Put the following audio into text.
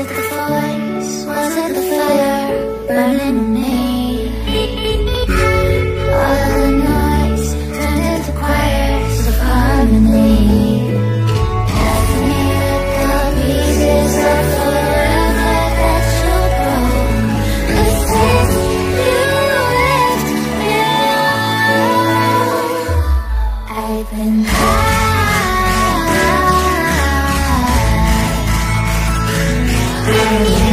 Was it the voice? Was it the fire burning in me? All the noise turned into choirs of harmony. Helping me with the pieces of the world that you broke. But since you left me alone, I've been high. Yeah.